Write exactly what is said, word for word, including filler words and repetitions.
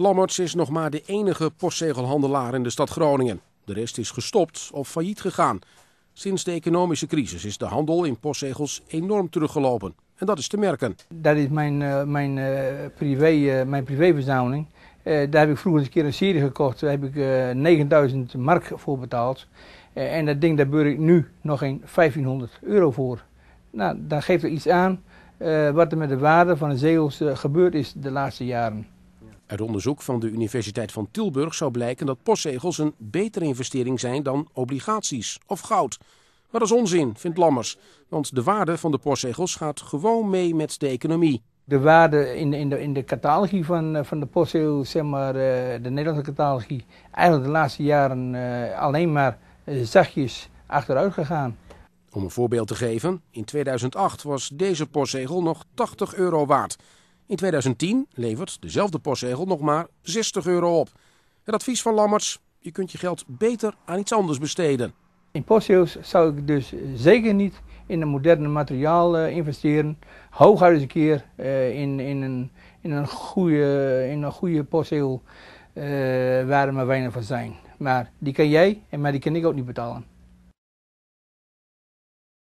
Lammerts is nog maar de enige postzegelhandelaar in de stad Groningen. De rest is gestopt of failliet gegaan. Sinds de economische crisis is de handel in postzegels enorm teruggelopen. En dat is te merken. Dat is mijn, uh, mijn, uh, privé, uh, mijn privéverzameling. Uh, daar heb ik vroeger eens een keer een serie gekocht. Daar heb ik uh, negenduizend mark voor betaald. Uh, en dat ding, daar beur ik nu nog geen vijftienhonderd euro voor. Nou, dan geeft er iets aan uh, wat er met de waarde van de zegels uh, gebeurd is de laatste jaren. Uit onderzoek van de Universiteit van Tilburg zou blijken dat postzegels een betere investering zijn dan obligaties of goud. Maar dat is onzin, vindt Lammerts, want de waarde van de postzegels gaat gewoon mee met de economie. De waarde in de, in de, in de catalogie van, van de postzegels, zeg maar, de Nederlandse catalogie, eigenlijk de laatste jaren alleen maar zachtjes achteruit gegaan. Om een voorbeeld te geven, in tweeduizend acht was deze postzegel nog tachtig euro waard. In tweeduizend tien levert dezelfde postzegel nog maar zestig euro op. Het advies van Lammerts, je kunt je geld beter aan iets anders besteden. In postzegels zou ik dus zeker niet in een moderne materiaal uh, investeren. Hooguit eens een keer uh, in, in, een, in, een goede, in een goede postzegel uh, waar er maar weinig van zijn. Maar die kan jij, maar die kan ik ook niet betalen.